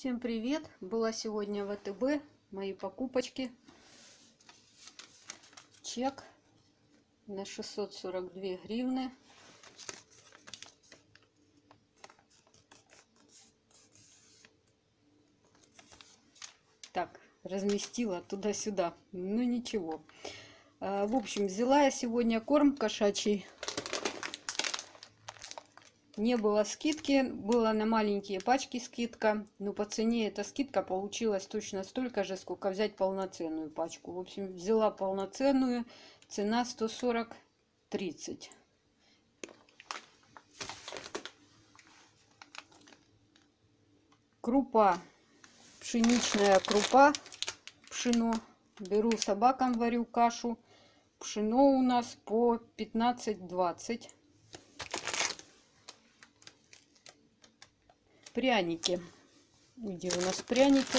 Всем привет! Была сегодня в АТБ, мои покупочки. Чек на 642 гривны. Так, разместила туда-сюда. Ну ничего. В общем, взяла я сегодня корм кошачий. Не было скидки, была на маленькие пачки скидка, но по цене эта скидка получилась точно столько же, сколько взять полноценную пачку. В общем, взяла полноценную, цена 140,30. Крупа, пшеничная крупа, пшено. Беру собакам, варю кашу. Пшено у нас по 15,20. Пряники. Где у нас пряники?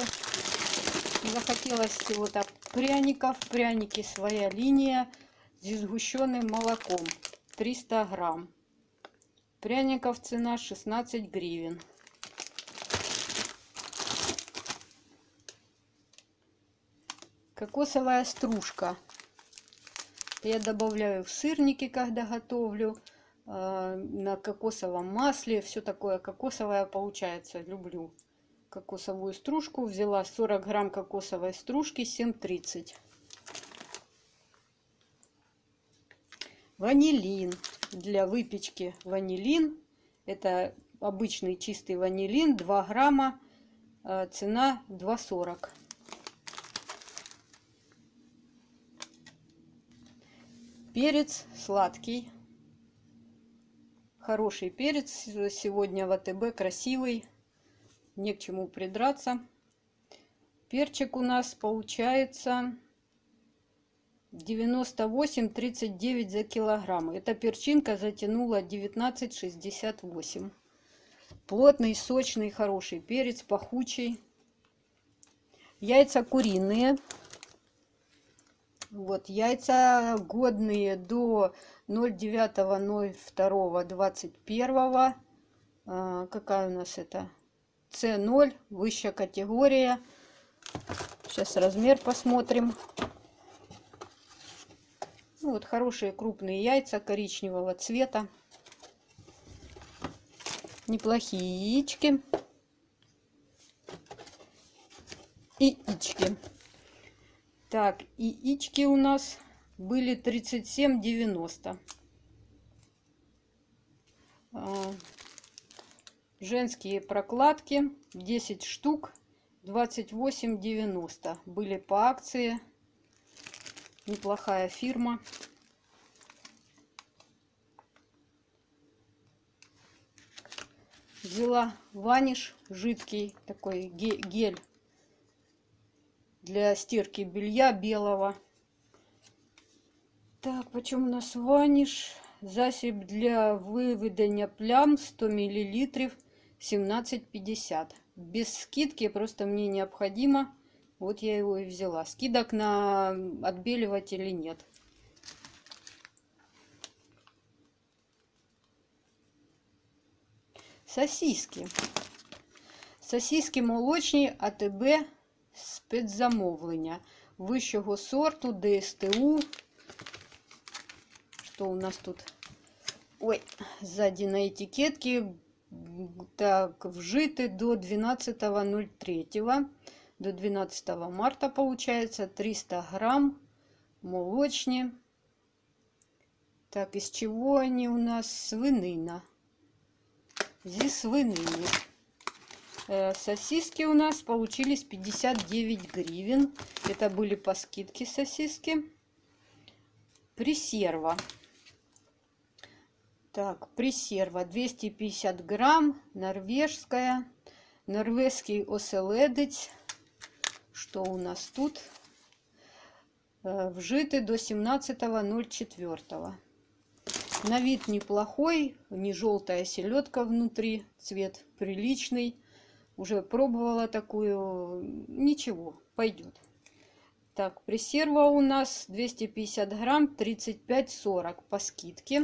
Захотелось всего так пряников. Пряники своя линия с сгущенным молоком. 300 грамм. Пряников цена 16 гривен. Кокосовая стружка. Я добавляю в сырники, когда готовлю. На кокосовом масле, все такое кокосовое получается. Люблю кокосовую стружку. Взяла 40 грамм кокосовой стружки, 7,30. Ванилин. Для выпечки ванилин. Это обычный чистый ванилин, 2 грамма, цена 2,40. Перец сладкий. Хороший перец сегодня в АТБ, красивый, не к чему придраться. Перчик у нас получается 98,39 за килограмм. Эта перчинка затянула 19,68. Плотный, сочный, хороший перец, пахучий. Яйца куриные. Вот, яйца годные до 09.02.21. Какая у нас это? С0, высшая категория. Сейчас размер посмотрим. Ну, вот хорошие крупные яйца коричневого цвета. Неплохие яички. Яички. Так, яички у нас были 37,90. Женские прокладки 10 штук 28,90. Были по акции. Неплохая фирма. Взяла Ваниш жидкий такой гель. Для стирки белья белого. Так, почем у нас Ваниш? Засіб для выведения плям 100 мл 17,50. Без скидки, просто мне необходимо. Вот я его и взяла. Скидок на отбеливатели нет. Сосиски. Сосиски молочні АТБ. Спецзамовлення вищого сорту ДСТУ. Что у нас тут? Ой, сзади на этикетке. Так, вжиты до 12.03. До 12 марта получается. 300 грамм молочни. Так, из чего они у нас? Свинина. Зі свинини. Сосиски у нас получились 59 гривен. Это были по скидке сосиски. Пресерва. Так, пресерва 250 грамм. Норвежская. Норвежский оселедец. Что у нас тут? Вжиты до 17.04. На вид неплохой. Не желтая селедка внутри. Цвет приличный. Уже пробовала такую. Ничего, пойдет. Так, пресерва у нас 250 грамм, 35,40 по скидке.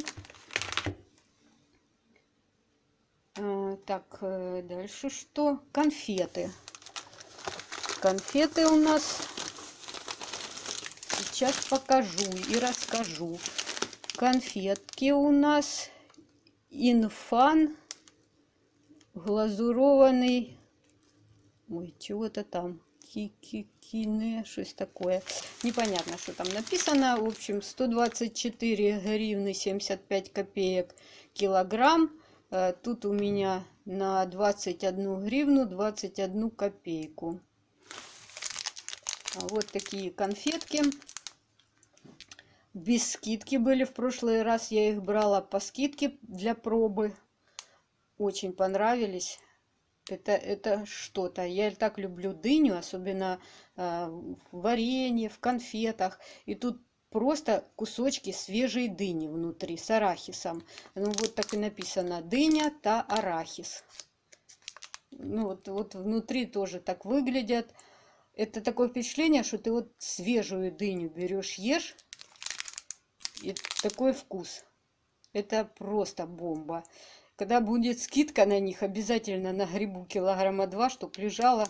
Так, дальше что? Конфеты. конфеты у нас. Сейчас покажу и расскажу. Конфетки у нас Инфан глазурованный. Ой, чего-то там. Кикикине, что-то такое. Непонятно, что там написано. В общем, 124 гривны 75 копеек килограмм. Тут у меня на 21 гривну 21 копейку. Вот такие конфетки. Без скидки были. В прошлый раз я их брала по скидке для пробы. Очень понравились. Это что-то. Я так люблю дыню, особенно в варенье, в конфетах. И тут просто кусочки свежей дыни внутри с арахисом. Ну вот так и написано. Дыня та арахис. Ну вот внутри тоже так выглядят. Это такое впечатление, что ты вот свежую дыню берешь, ешь. И такой вкус. Это просто бомба. Когда будет скидка на них, обязательно нагребу килограмма 2, чтоб лежала.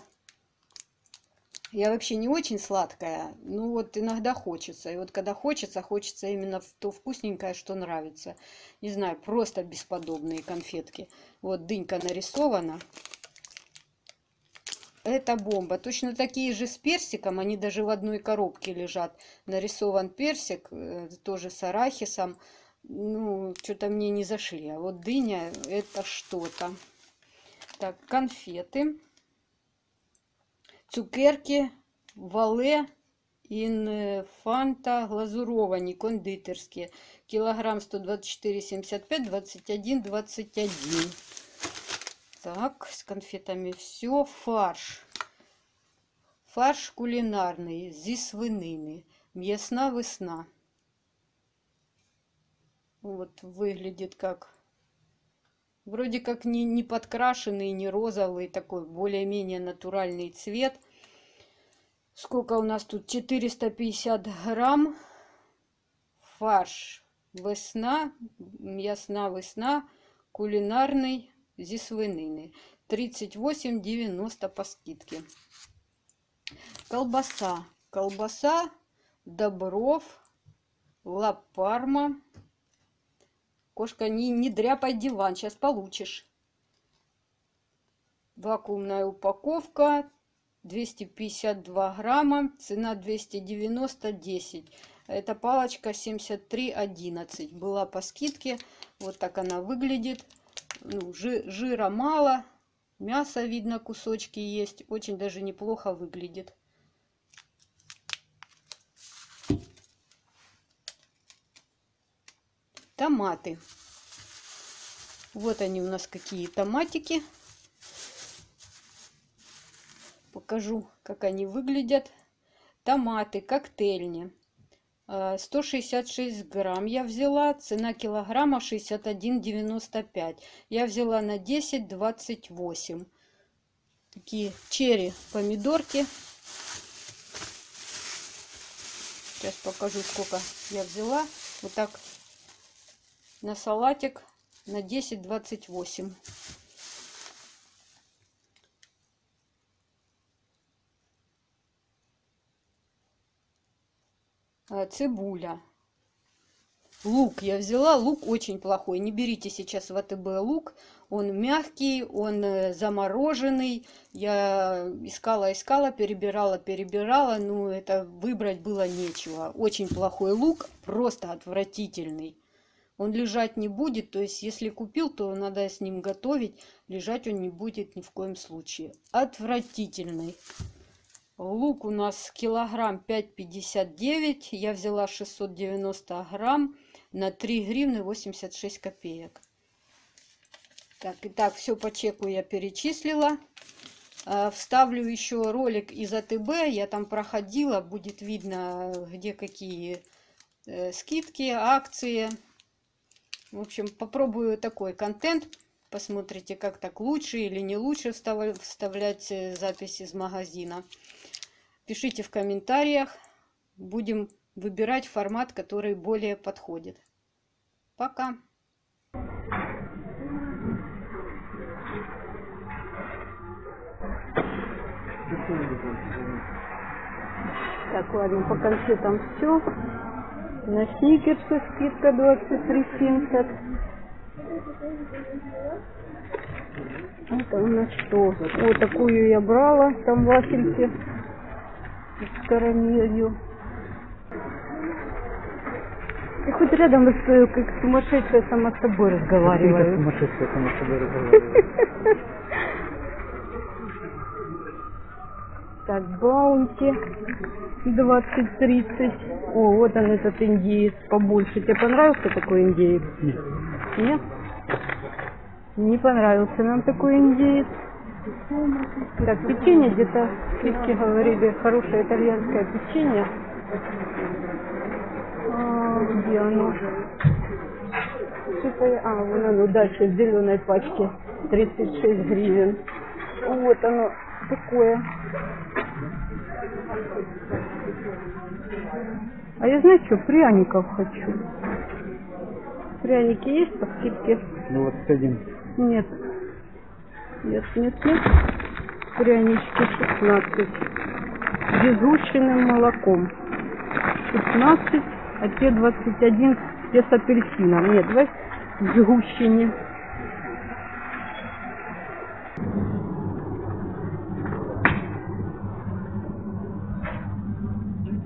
Я вообще не очень сладкая, но вот иногда хочется. И вот когда хочется, хочется именно то вкусненькое, что нравится. Не знаю, просто бесподобные конфетки. Вот дынька нарисована. Это бомба. Точно такие же с персиком, они даже в одной коробке лежат. Нарисован персик, тоже с арахисом. Ну, что-то мне не зашли. А вот дыня — это что-то. Так, конфеты. Цукерки Вале Инфанта глазурованные, кондитерские. Килограмм 124,75, 21,21. Так, с конфетами все. Фарш. Фарш кулинарный, зі свинини. Мясна весна. Вот выглядит как... Вроде как не подкрашенный, не розовый, такой более-менее натуральный цвет. Сколько у нас тут? 450 грамм. Фарш весна, мясна весна, кулинарный зі свинини. 38,90 по скидке. Колбаса. Колбаса Добров Ла Парма. Кошка, не дряпай диван, сейчас получишь. Вакуумная упаковка, 252 грамма, цена 290,10. Эта палочка 73,11. Была по скидке, вот так она выглядит. Ну, жира мало, мясо видно, кусочки есть. Очень даже неплохо выглядит. Томаты. Вот они у нас какие томатики. Покажу, как они выглядят. Томаты коктейльни. 166 грамм я взяла. Цена килограмма 61,95. Я взяла на 10,28. Такие черри помидорки. Сейчас покажу, сколько я взяла. Вот так. На салатик на 10,28. Цибуля. Лук я взяла. Лук очень плохой. Не берите сейчас в АТБ лук. Он мягкий, он замороженный. Я искала, перебирала. Но это выбрать было нечего. Очень плохой лук. Просто отвратительный. Он лежать не будет, то есть если купил, то надо с ним готовить. Лежать он не будет ни в коем случае. Отвратительный. Лук у нас килограмм 5,59. Я взяла 690 грамм на 3 гривны 86 копеек. Так, итак, все по чеку я перечислила. Вставлю еще ролик из АТБ. Я там проходила, будет видно, где какие скидки, акции. В общем, попробую такой контент. Посмотрите, как так, лучше или не лучше вставлять запись из магазина. Пишите в комментариях. Будем выбирать формат, который более подходит. Пока! Так, ладно, по конфетам все. На сникерсы скидка 23,70. Это у нас что? Вот такую я брала, там вафельки с карамелью. Ты хоть рядом как сумасшедшая сама с тобой разговариваю. Как сумасшедшая сама с тобой разговариваю. Так, баунти 20-30. О, вот он, этот индеец побольше. Тебе понравился такой индеец? Нет. Нет? Не понравился нам такой индеец. Так, печенье где-то, фишки говорили, хорошее итальянское печенье. А, где оно? А, вон оно дальше, в зеленой пачке. 36 гривен. Вот оно такое. А я, знаешь что, пряников хочу. Пряники есть по скидке? Ну вот один. Нет. Нет, нет, нет. Прянички 16. Безученным молоком. 16, а те 21 без апельсина. Нет, давай сгущенные.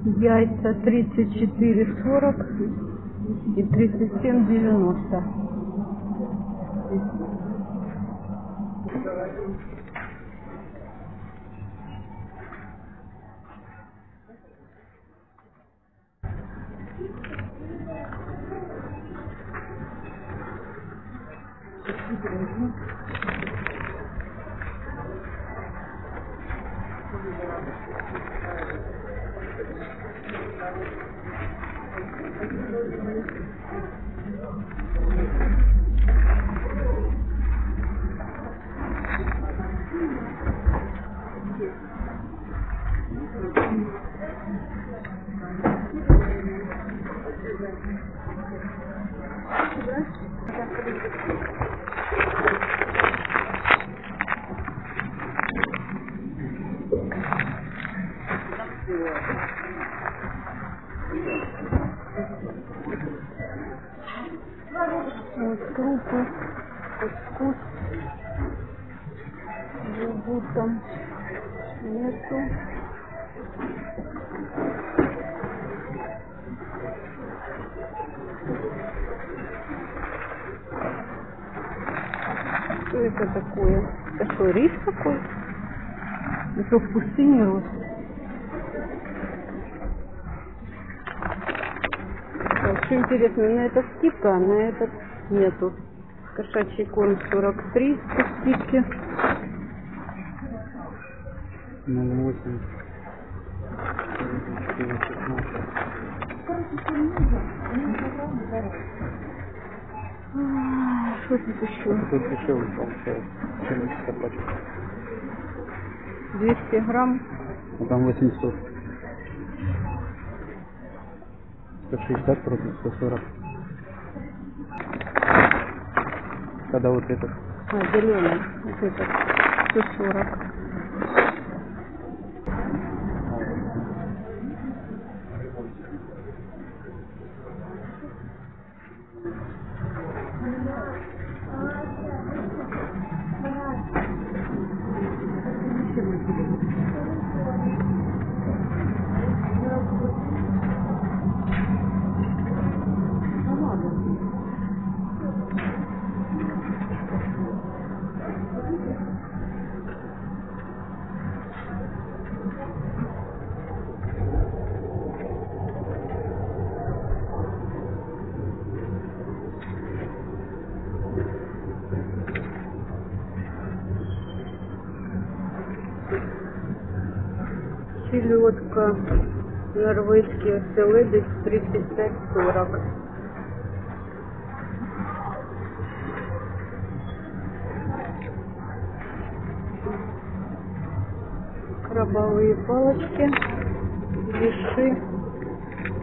Яйца 34,40 и 37,90. Вот крупы, кускус, бургутом нету. Что это такое? Это что, рис такой? Это в пустыне рос. Очень интересно, на это скидка, а на этот нету. Кошачий корм 43 по скидке. 08. Что тут еще? Тут еще вышел 200 грамм. А там 800. 160 против 140. Когда вот этот. А, зеленый. Вот этот. 140. Селедка, норвежские селедки 35,40. Крабовые палочки, лиши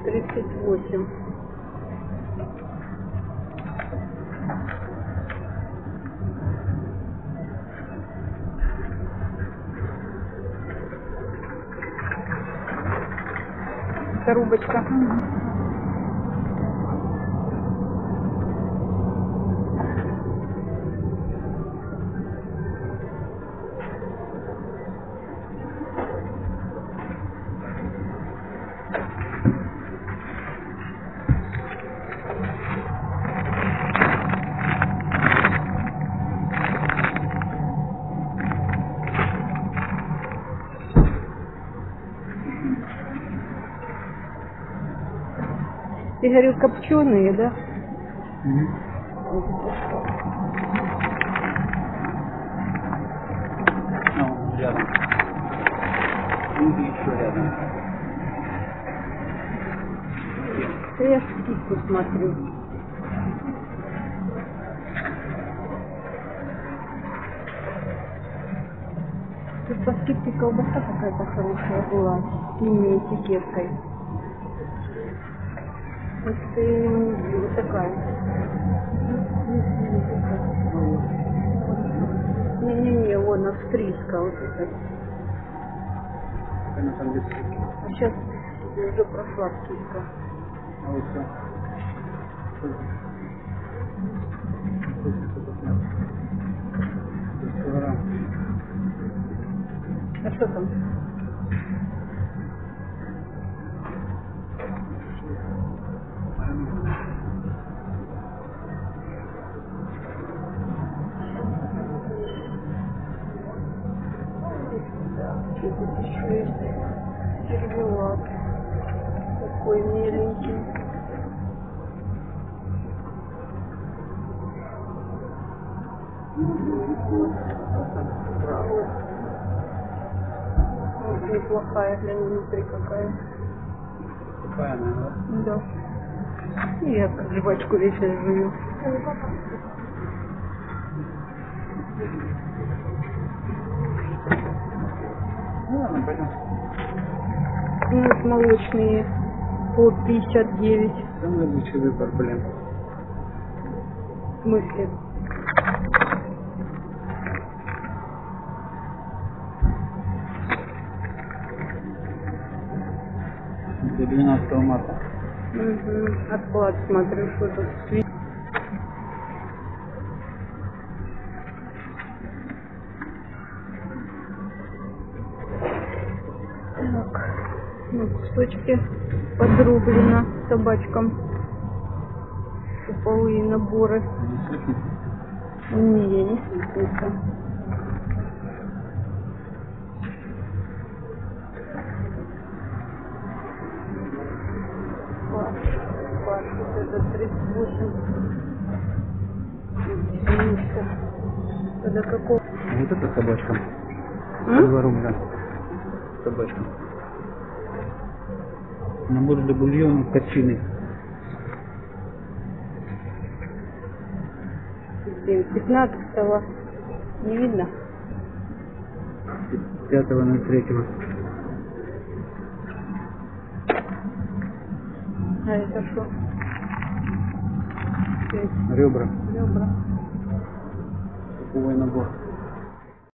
38. коробочка. Я говорю, копченые, да? Ну, рядом. Люди еще рядом. Я скидку смотрю. Тут по скидке колбаса какая-то хорошая была, с синей этикеткой. Вот такая. Не-не-не, вон австрийская вот эта. А сейчас уже прошла австрийская. А вот все. А что там? Сервелат такой миленький. Вот неплохая для внутри какая. Сухая, наверное? Да. И я как жвачку вечером жую. У нас молочные по 59. Самый лучший выбор, блин. В смысле? До 12 марта. Угу. Отклад смотрю, что тут свет. Кусочки подрублено собачкам. Суповые наборы. Не, не слышится. Паш, вот это 38. Единица. Это какого? Вот это собачка. Дворумка. Собачка. Набор для бульона качины. 15-го. Не видно? 5-го на 3-го. А это что? Ребра. Ребра. Суповой набор.